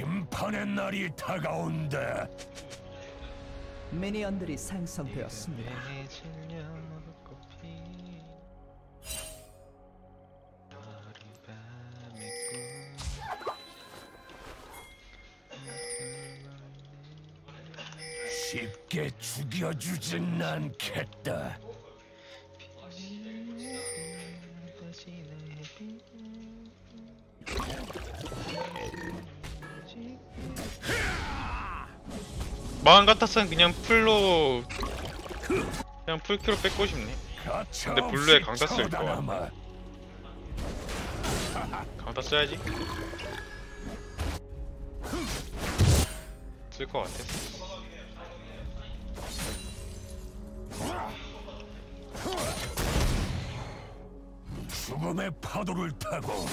심판의 날이 다가온다. 미니언들이 생성되었습니다. 쉽게 죽여주진 않겠다. 마음 같았으면 그냥 풀로 그냥 풀키로 뺏고 싶네. 근데 블루에 강타 쓸 거야. 강타 써야지. 쓸 거 같아. 죽음의 파도를 타고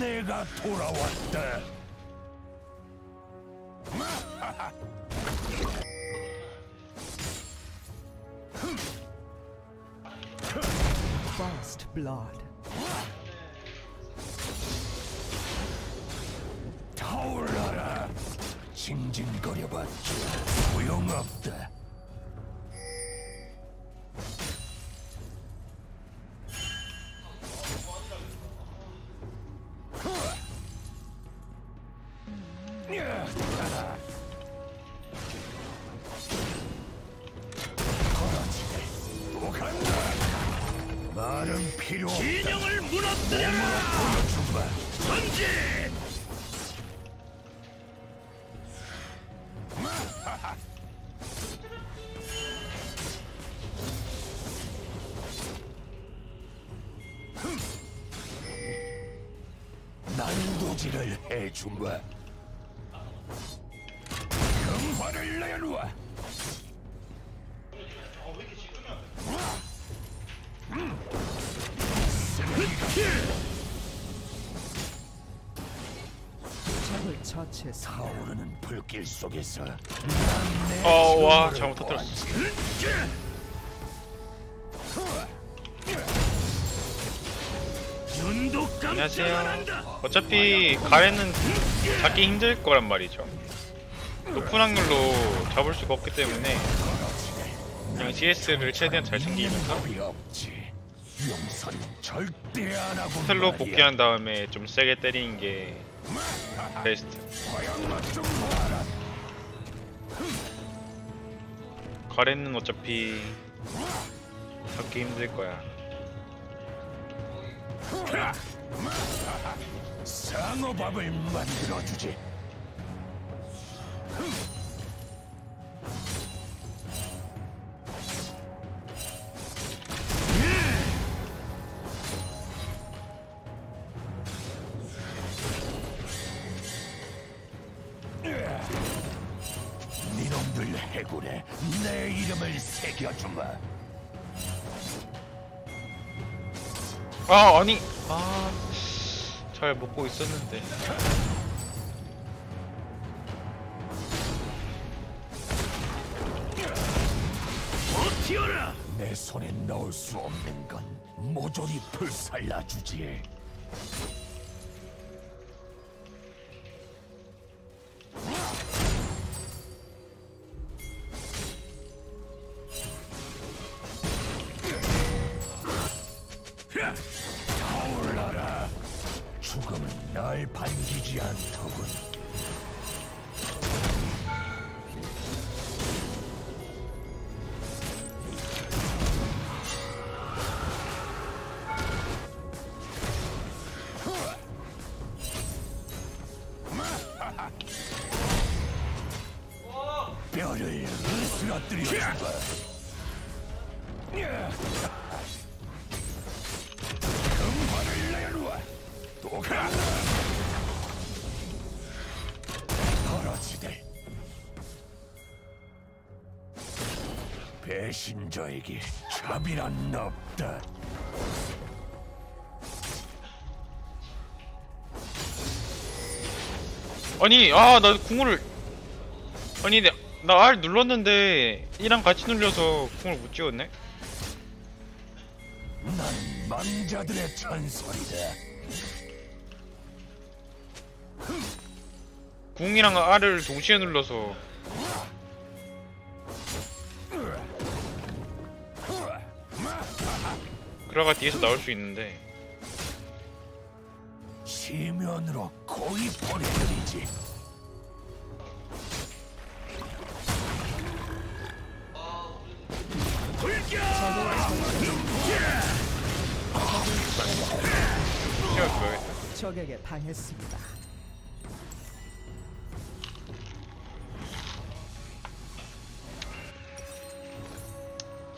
내가 돌아왔다. First blood. 타올라라. 징징거려봤자 소용없다. 진영을 무너뜨려! 전진! 난도질을 해준다. 금화를 내놓아. 적을 처치해 사오르는 불길 속에서. 와 잘못 터뜨렸어. 안녕하세요. 어차피 가해는 잡기 힘들 거란 말이죠. 높은 확률로 잡을 수가 없기 때문에 그냥 GS를 최대한 잘 챙기면서 스텔로 복귀한 다음에 좀 세게 때리는 게 베스트. 가렌은 어차피 잡기 힘들 거야. 상어밥을 만들어 주지. 니놈들 해골에 내 이름을 새겨주마. 아니 잘 먹고 있었는데. 버티어라. 내 손에 넣을 수 없는 건 모조리 불살라 주지. 타올라라. 죽음은 날 반기지 않더군. 뼈를 으스러뜨려주마. 떨어지대. 배신자에게 자비란 없다. 아니 나 궁을 나 R 눌렀는데 이랑 같이 눌려서 궁을 못 찍었네. 난 망자들의 찬설이다. 궁이랑 R을 동시에 눌러서 그라가 뒤에서 나올 수 있는데 시면으로 거의 버려버리지. 적에게 당했습니다.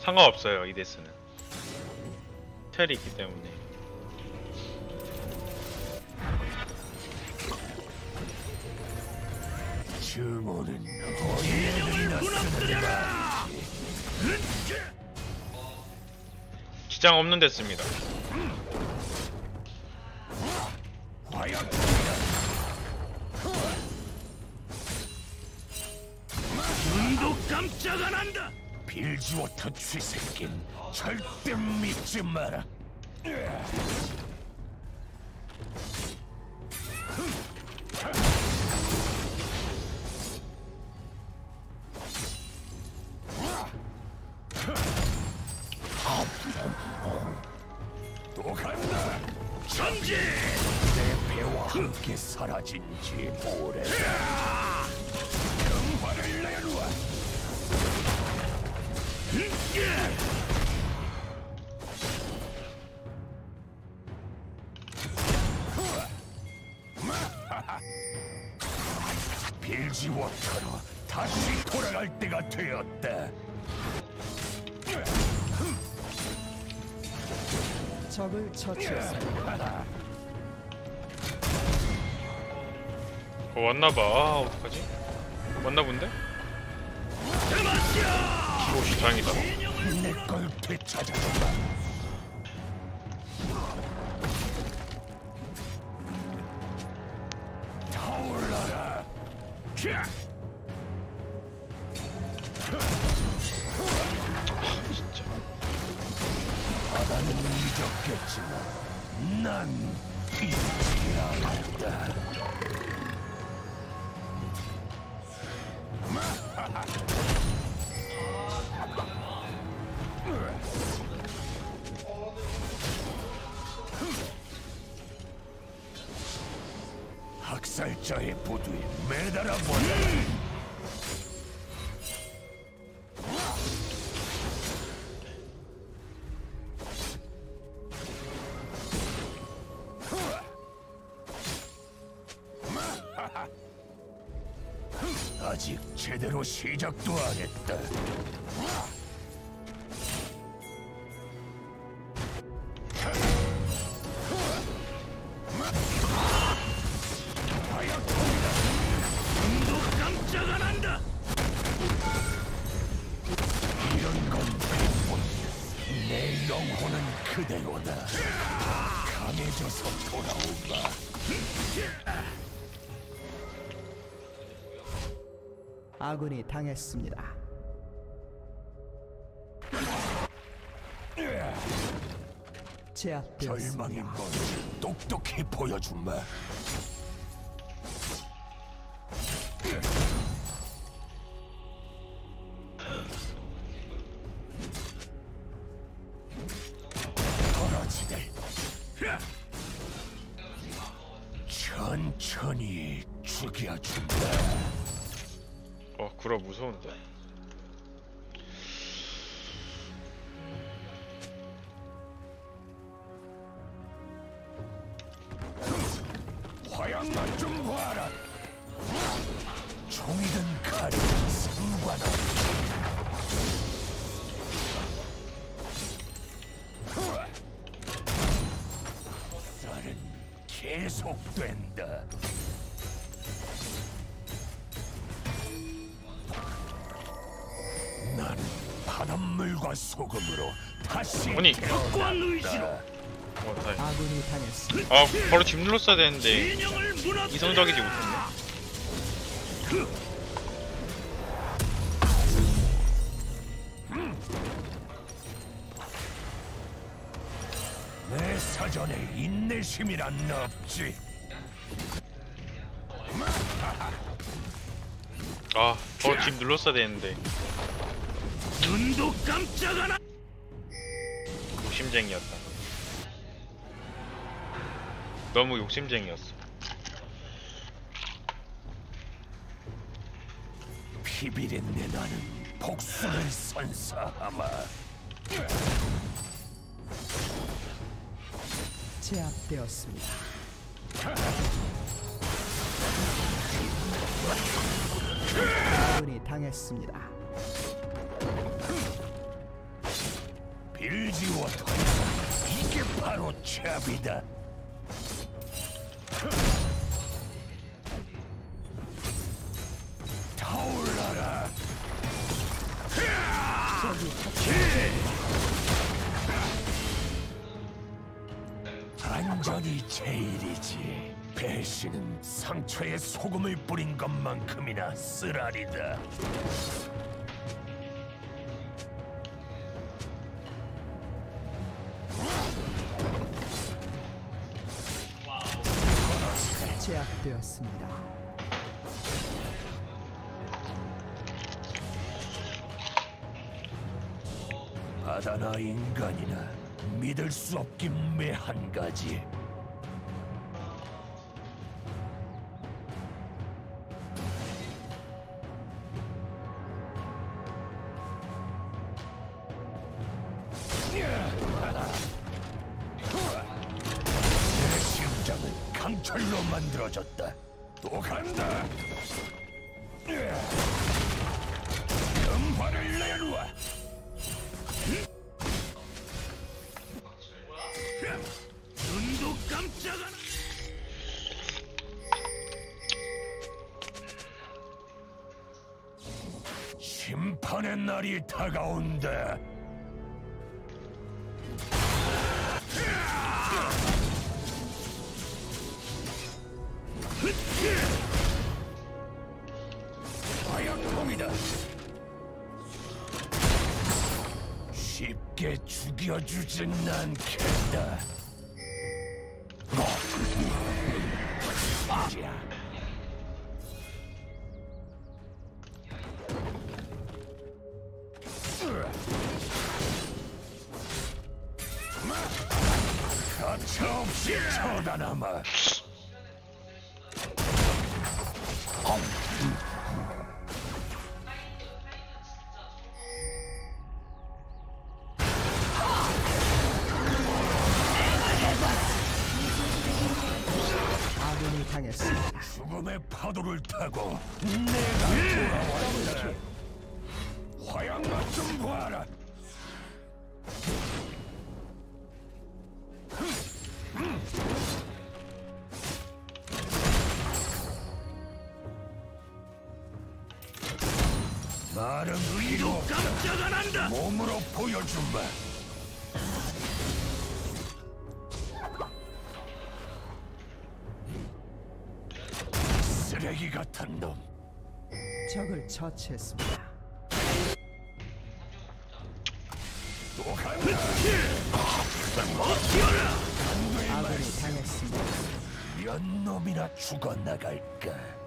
상관없어요. 이데스는 텔이 있기 때문에. 주모는 지장 없는 데스입니다. 눈도 깜짝 안 한다. 빌지워터 쥐새끼 절대 믿지 마라. 또 간다. 전진. 내 배와 함께 사라진 지 오래다. 빌지워터로 다시 돌아갈 때가 되었다. 적을 처치했습니다. 왔나봐. 어떡하지? 왔나본데? 오씨 다행이다. 내걸 되찾아봐. 타올라라. 진짜. 바다는 잊었겠지만 난 잊지 않았다. 학살자의 보도에 매달아 버려. 아직 제대로 시작도 안 했다. 그대로다. 강해져서 돌아오마. 아군이 당했습니다. 제압되었습니다. 절망인 건 똑똑히 보여준마. 천천히 죽여준다. 구라 무서운데. 화양만 좀 봐라. 종이든 칼이든 상관없어. 계속된다. 나는 바닷물과 소금으로 다시 태어난다. 아군이 당했습니다. 아, 바로 집 눌렀어야 되는데 이성적이지 못했네. 내 사전에 인내심이란 없지. 아, 지금 눌렀어야 되는데. 눈도 깜짝하나. 욕심쟁이였다. 너무 욕심쟁이였어. 피비린내 나는 복수를 선사하마. 제압되었습니다. 아군이 당했습니다. 빌지워터, 이게 바로 제압이다. 타올라라. 안전이 제일이지. 배신은 상처에 소금을 뿌린 것만큼이나 쓰라리다. 제압되었습니다. 바다나 인간이나 믿을 수 없긴 매한 가지. 철로 만들어졌다. 또 간다. 금화를 내놔. 눈도 깜짝하나. 심판의 날이 다가온다. 화약범이다. 쉽게 죽여주진 않겠다. 가차없이 쳐다남아. 아군이 당했습니다. 죽음의 파도를 타고 내가 돌아왔다. 화양맛 좀 봐라. 나름 의로 깜짝 안 한다. 몸으로 보여준다. 쓰레기 같은 놈. 적을 처치했습니다. 또 간다. 멈춰라. 아군이 당했습니다. 몇 놈이나 죽어나갈까.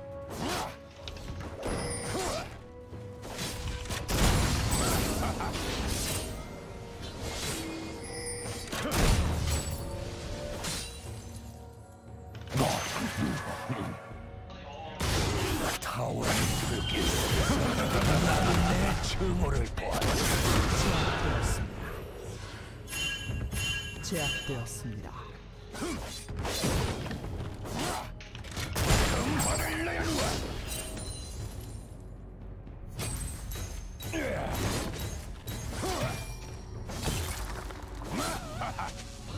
타오르는 불길. 내 증오를 보았습니다. 제압되었습니다. 금화를 내놓아.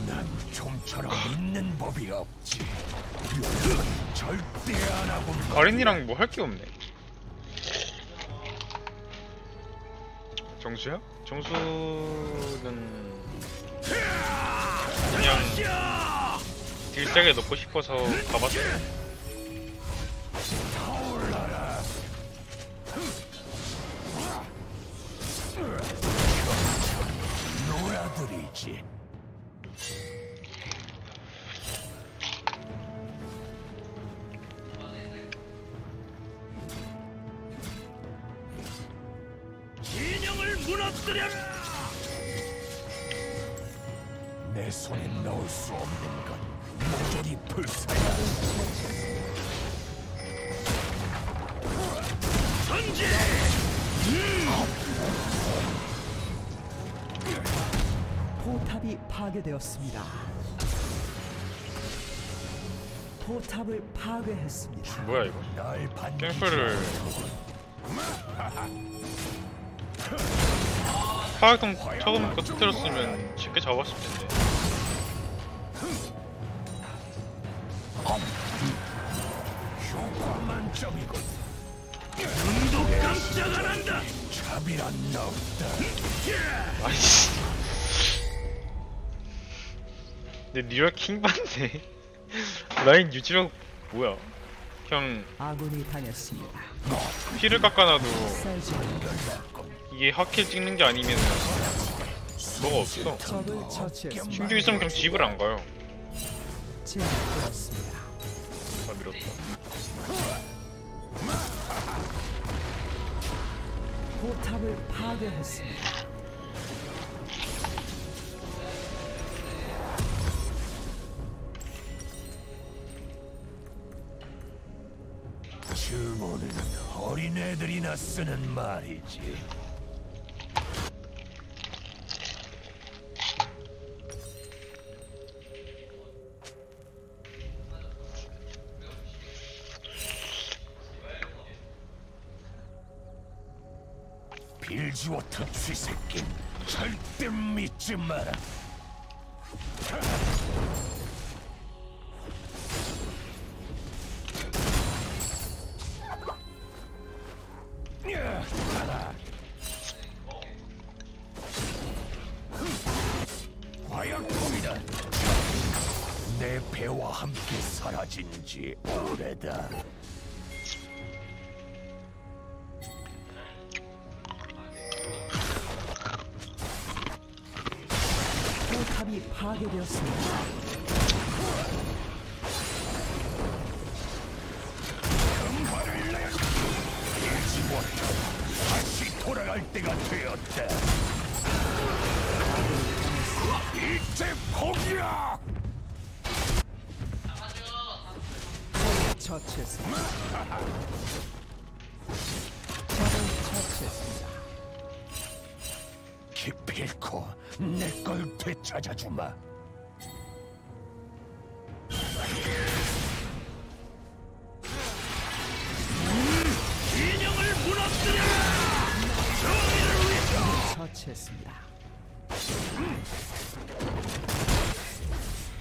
난 좀처럼 믿는 법이 없지. 절대 안 하고. 가린이랑 뭐 할 게 없네. 정수야? 정수는 그냥 딜 세게 넣고 싶어서 가봤어. 타올라라. 놀아들이지. 무너뜨려라! 내 손에 넣을 수 없는 건 모조리 불사야. 전진! 포탑이 파괴되었습니다. 포탑을 파괴했습니다. 뭐야 이거? 갱플을 파악동 처음 터뜨렸으면 쉽게 잡았을 텐데. 효과만점이군. 눈도 깜짝 안 한다. 차비란 나 없다. 아이씨. 근데 리얼 킹 받네. 라인 유지력 뭐야? 그냥 피를 깎아놔도 이게 핫킬 찍는 게 아니면 뭐가 없어. 심지어 있으면 그냥 집을 안 가요. 다 밀었다. 포탑을 파괴했습니다. 주문은 어린애들이나 쓰는 말이지. 빌지워터 쥐새끼 절대 믿지 마라. 과약품이다. 내 배와 함께 사라진 지 오래다. 파괴되었습니다. 금발을 내 일지부터 다시 돌아갈 때가 되었다. 일제 포기야. 처치했습니다. 처치했습니다. 기필코 내 걸 되찾아주마. 인형을 무너뜨려라! 처치했습니다.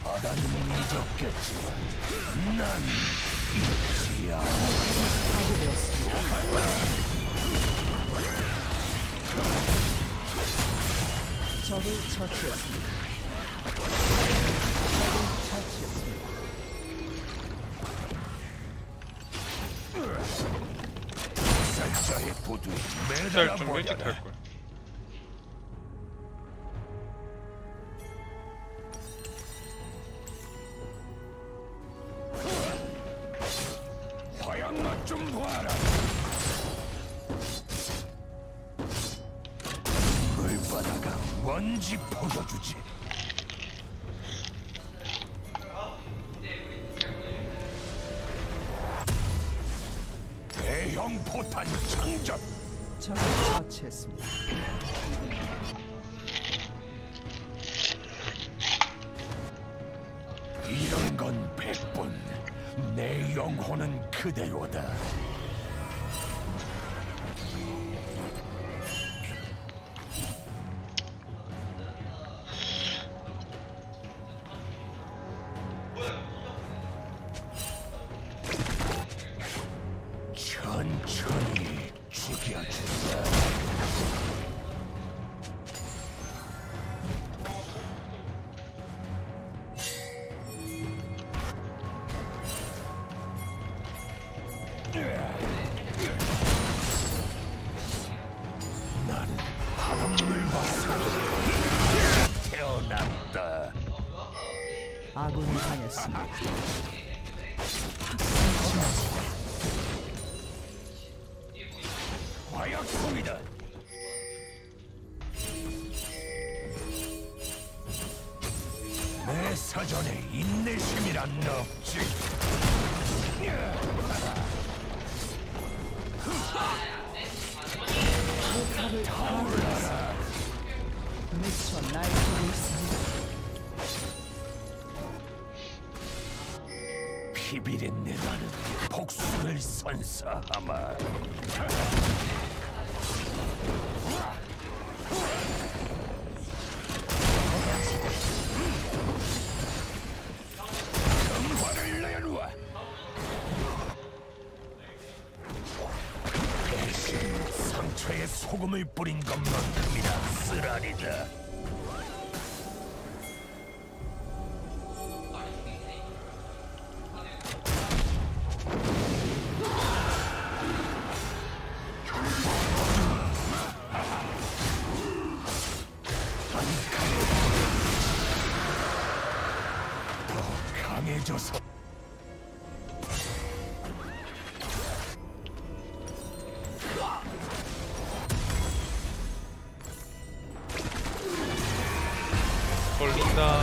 바다는 잊었겠지만 난 잊지 않아. 적을 처치했습니다. 적을 처치했습니다. 살자의 보도에 매달 좀 일찍 할걸. 화양맛 좀 봐라. 뭔지 보여주지. 대형 포탄 장전. 적을 처치했습니다. 이런 건 100분. 내 영혼은 그대로다. 아군이 당했습니다. 화약품이다. 내 사전에 인내심이란 없지. 타올라라. 미쳐 날뛰고 있습니다. 피비린내 나는 복수를 선사하마. 상처에 소금을 뿌린 것만큼이나 쓰라리다. 더 강해져서 걸린다.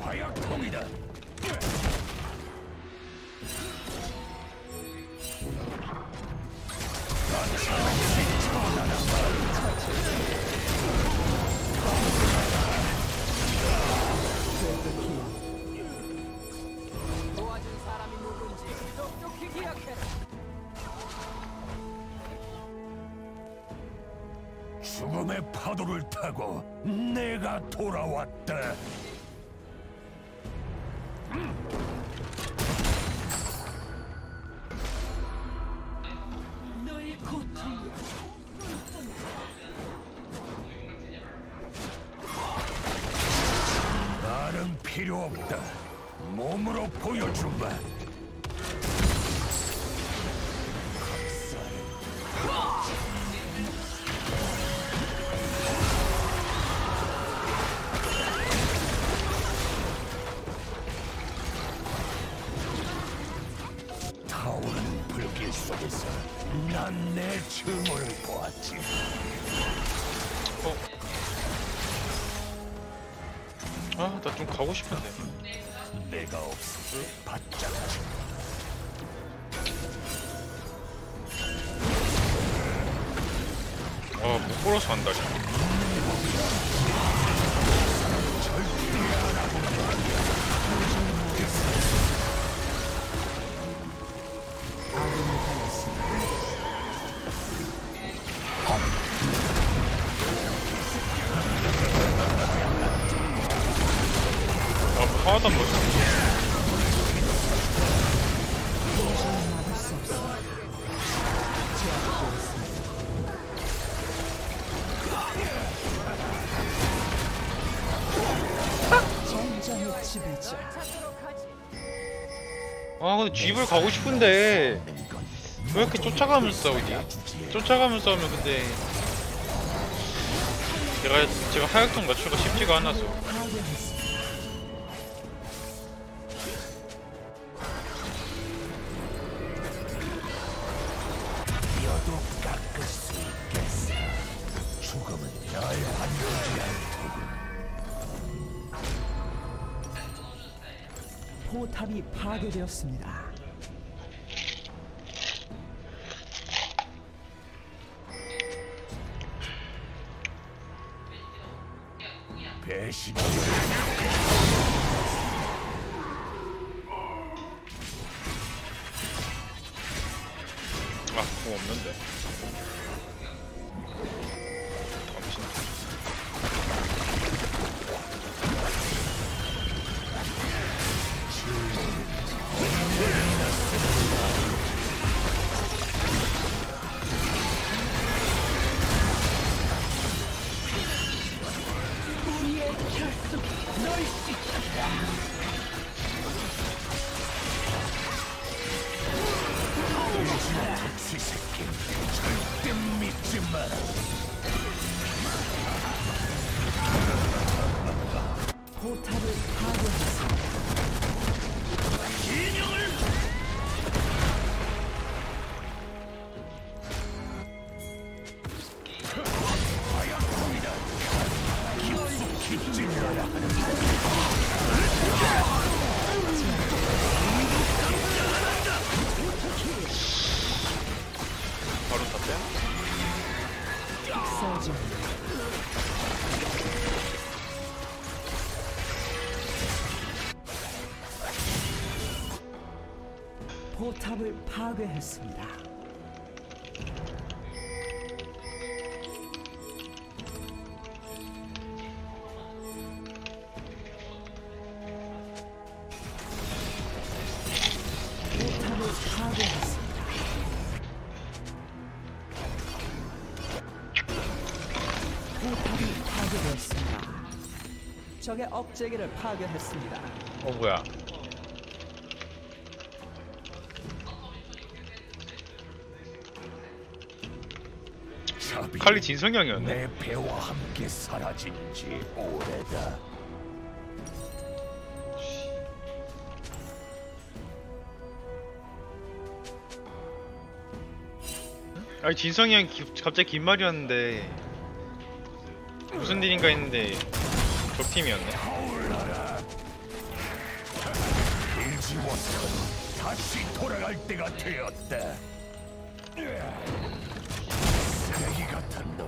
화약통이다. 도와준 사람이 누군지 똑똑히 기억해라. 죽음의 파도를 타고 내가 돌아왔다. 너의 고통. 말은 필요 없다. 몸으로 보여주마. 속에서 난 내 증오를 보았지. 아, 나 좀 가고 싶은데. 내가 없어. 바짝. 아, 못 걸어서 한다. 하나도 안 보였어. 아, 근데 집을 가고 싶은데 왜 이렇게 쫓아가면서 싸우지? 쫓아가면서 싸우면 근데 제가 하역통 맞추기가 쉽지가 않아서. 포탑이 파괴되었습니다. 배신. 아, 뭐 없는데. 당신. 절대 믿지 마라. 포탑을 파괴했습니다. 진영을 과약합니다. 깊숙이 찔러야 하는 바로 탔대요? 써줘. 포탑을 파괴했습니다. 포탑을 파괴했습니다. 적의 억제기를 파괴했습니다. 어 뭐야? 칼리 진성형이었네. 내 배와 함께 사라진 지 오래다. 아니 진성형 갑자기 긴 말이었는데 무슨 일인가 했는데. 적팀이었네. 다시 돌아갈 때가 되었다. 쓰레기 같은 놈.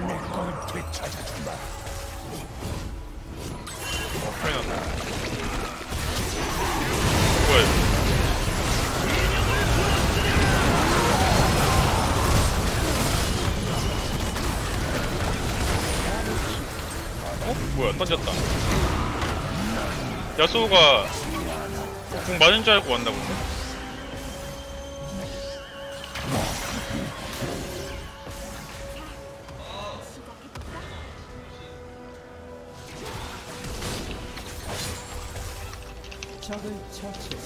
내 걸 되찾아주마. 뭐야 던졌다. 야수가 궁 맞은 줄 알고 왔나 보네. 적을 처치.